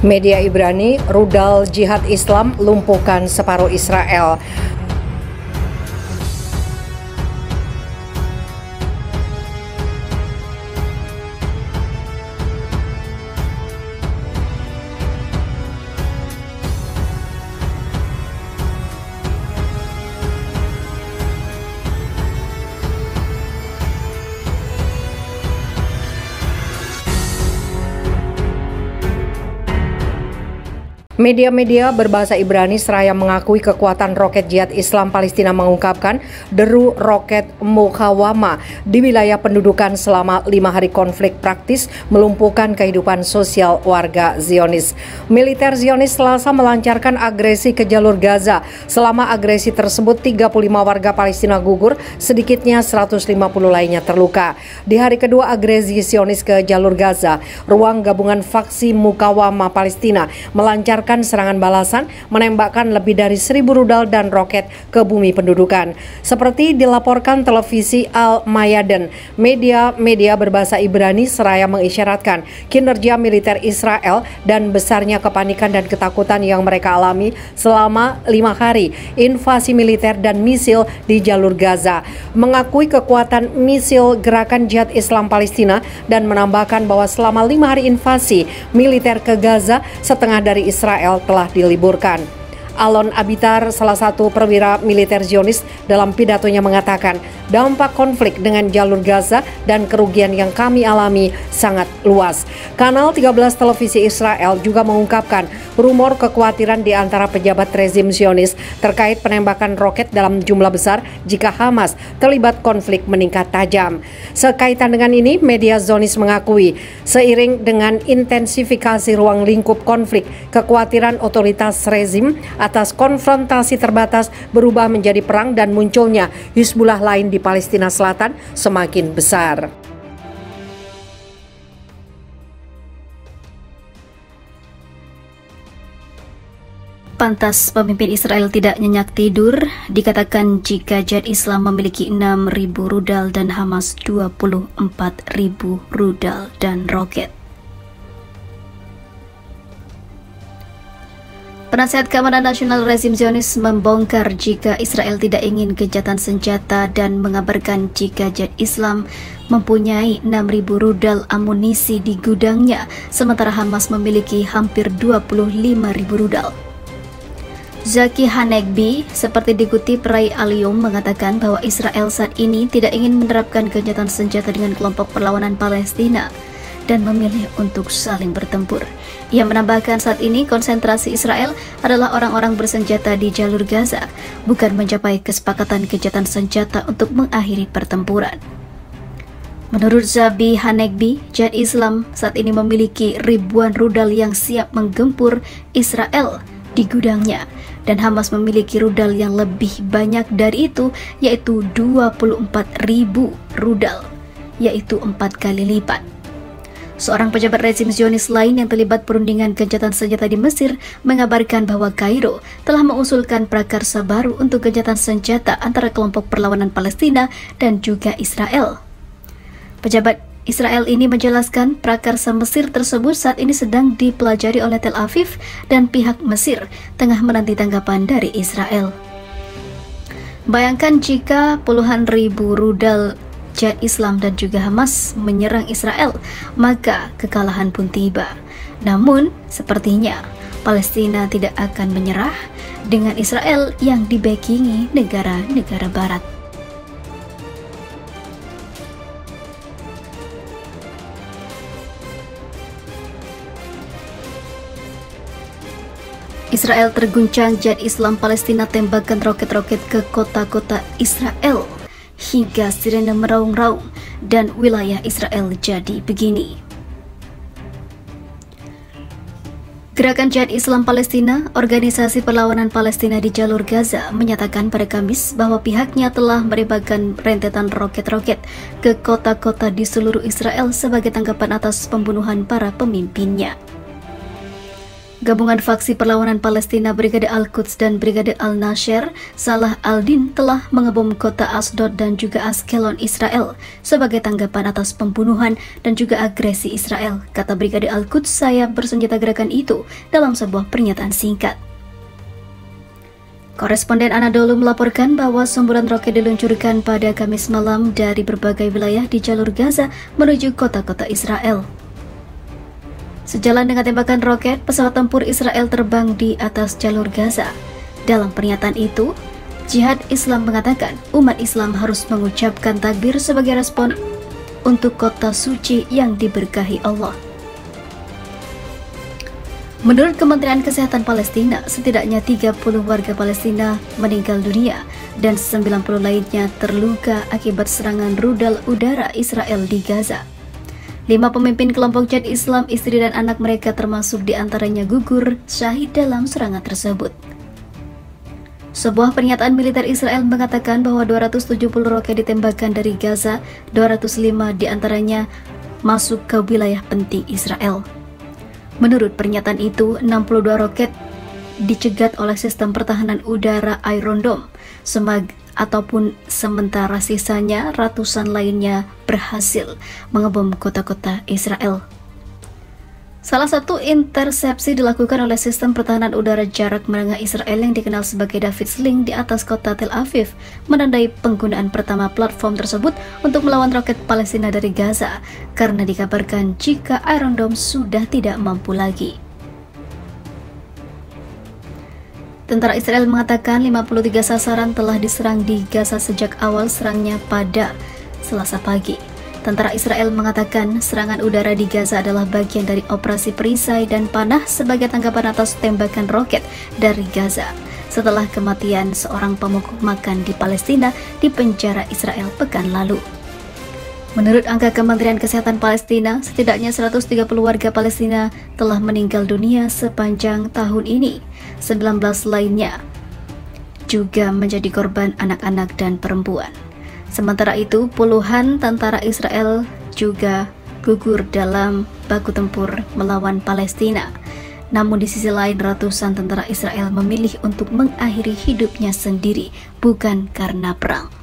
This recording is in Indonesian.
Media Ibrani, rudal jihad Islam lumpuhkan separuh Israel. Media-media berbahasa Ibrani seraya mengakui kekuatan roket jihad Islam Palestina mengungkapkan deru roket Mukawama di wilayah pendudukan selama 5 hari konflik praktis melumpuhkan kehidupan sosial warga Zionis. Militer Zionis Selasa melancarkan agresi ke jalur Gaza. Selama agresi tersebut 35 warga Palestina gugur, sedikitnya 150 lainnya terluka. Di hari kedua agresi Zionis ke jalur Gaza, ruang gabungan faksi Mukawama Palestina melancarkan serangan balasan, menembakkan lebih dari 1.000 rudal dan roket ke bumi pendudukan. Seperti dilaporkan televisi Al-Mayaden, media berbahasa Ibrani seraya mengisyaratkan kinerja militer Israel dan besarnya kepanikan dan ketakutan yang mereka alami selama 5 hari invasi militer dan misil di jalur Gaza, mengakui kekuatan misil gerakan jihad Islam Palestina dan menambahkan bahwa selama 5 hari invasi militer ke Gaza, setengah dari Israel telah diliburkan. Alon Abitar, salah satu perwira militer Zionis, dalam pidatonya mengatakan, dampak konflik dengan jalur Gaza dan kerugian yang kami alami sangat luas. Kanal 13 televisi Israel juga mengungkapkan rumor kekhawatiran di antara pejabat rezim Zionis terkait penembakan roket dalam jumlah besar jika Hamas terlibat konflik meningkat tajam. Sekaitan dengan ini, media Zionis mengakui seiring dengan intensifikasi ruang lingkup konflik, kekhawatiran otoritas rezim atas konfrontasi terbatas berubah menjadi perang dan munculnya Hizbullah lain di Palestina Selatan semakin besar. Pantas pemimpin Israel tidak nyenyak tidur, dikatakan jika jihad Islam memiliki 6.000 rudal dan Hamas 24.000 rudal dan roket. Penasihat Keamanan Nasional rezim Zionis membongkar jika Israel tidak ingin gencatan senjata dan mengabarkan jika jihad Islam mempunyai 6.000 rudal amunisi di gudangnya, sementara Hamas memiliki hampir 25.000 rudal. Tzachi Hanegbi, seperti dikutip Rai Al-Yom, mengatakan bahwa Israel saat ini tidak ingin menerapkan gencatan senjata dengan kelompok perlawanan Palestina dan memilih untuk saling bertempur. Ia menambahkan saat ini konsentrasi Israel adalah orang-orang bersenjata di jalur Gaza, bukan mencapai kesepakatan gencatan senjata untuk mengakhiri pertempuran. Menurut Tzachi Hanegbi, jihad Islam saat ini memiliki ribuan rudal yang siap menggempur Israel di gudangnya, dan Hamas memiliki rudal yang lebih banyak dari itu, yaitu 24.000 rudal, yaitu 4 kali lipat. Seorang pejabat rezim Zionis lain yang terlibat perundingan gencatan senjata di Mesir mengabarkan bahwa Kairo telah mengusulkan prakarsa baru untuk gencatan senjata antara kelompok perlawanan Palestina dan juga Israel. Pejabat Israel ini menjelaskan prakarsa Mesir tersebut saat ini sedang dipelajari oleh Tel Aviv dan pihak Mesir tengah menanti tanggapan dari Israel. Bayangkan jika puluhan ribu rudal jihad Islam dan juga Hamas menyerang Israel, maka kekalahan pun tiba. Namun, sepertinya Palestina tidak akan menyerah dengan Israel yang dibakingi negara-negara barat. Israel terguncang jihad Islam Palestina, tembakan roket-roket ke kota-kota Israel hingga sirene meraung-raung dan wilayah Israel jadi begini. Gerakan Jihad Islam Palestina, organisasi perlawanan Palestina di jalur Gaza, menyatakan pada Kamis bahwa pihaknya telah menembakkan rentetan roket-roket ke kota-kota di seluruh Israel sebagai tanggapan atas pembunuhan para pemimpinnya. Gabungan faksi perlawanan Palestina Brigade Al-Quds dan Brigade Al-Nasher Salah al-Din telah mengebom kota Ashdod dan juga Askelon Israel sebagai tanggapan atas pembunuhan dan juga agresi Israel, kata Brigade Al-Quds sayap bersenjata gerakan itu dalam sebuah pernyataan singkat. Koresponden Anadolu melaporkan bahwa semburan roket diluncurkan pada Kamis malam dari berbagai wilayah di jalur Gaza menuju kota-kota Israel. Sejalan dengan tembakan roket, pesawat tempur Israel terbang di atas jalur Gaza. Dalam pernyataan itu, Jihad Islam mengatakan umat Islam harus mengucapkan takbir sebagai respon untuk kota suci yang diberkahi Allah. Menurut Kementerian Kesehatan Palestina, setidaknya 30 warga Palestina meninggal dunia dan 90 lainnya terluka akibat serangan rudal udara Israel di Gaza. 5 pemimpin kelompok Jihad Islam, istri dan anak mereka termasuk diantaranya gugur syahid dalam serangan tersebut. Sebuah pernyataan militer Israel mengatakan bahwa 270 roket ditembakkan dari Gaza, 205 diantaranya masuk ke wilayah penting Israel. Menurut pernyataan itu, 62 roket dicegat oleh sistem pertahanan udara Iron Dome, sementara sisanya ratusan lainnya berhasil mengebom kota-kota Israel. Salah satu intersepsi dilakukan oleh sistem pertahanan udara jarak menengah Israel yang dikenal sebagai David's Sling di atas kota Tel Aviv, menandai penggunaan pertama platform tersebut untuk melawan roket Palestina dari Gaza, karena dikabarkan jika Iron Dome sudah tidak mampu lagi. Tentara Israel mengatakan 53 sasaran telah diserang di Gaza sejak awal serangnya pada Selasa pagi. Tentara Israel mengatakan serangan udara di Gaza adalah bagian dari operasi perisai dan panah sebagai tanggapan atas tembakan roket dari Gaza setelah kematian seorang pemukul makan di Palestina di penjara Israel pekan lalu. Menurut angka Kementerian Kesehatan Palestina, setidaknya 130 warga Palestina telah meninggal dunia sepanjang tahun ini. 19 lainnya juga menjadi korban anak-anak dan perempuan. Sementara itu, puluhan tentara Israel juga gugur dalam baku tempur melawan Palestina. Namun di sisi lain, ratusan tentara Israel memilih untuk mengakhiri hidupnya sendiri, bukan karena perang.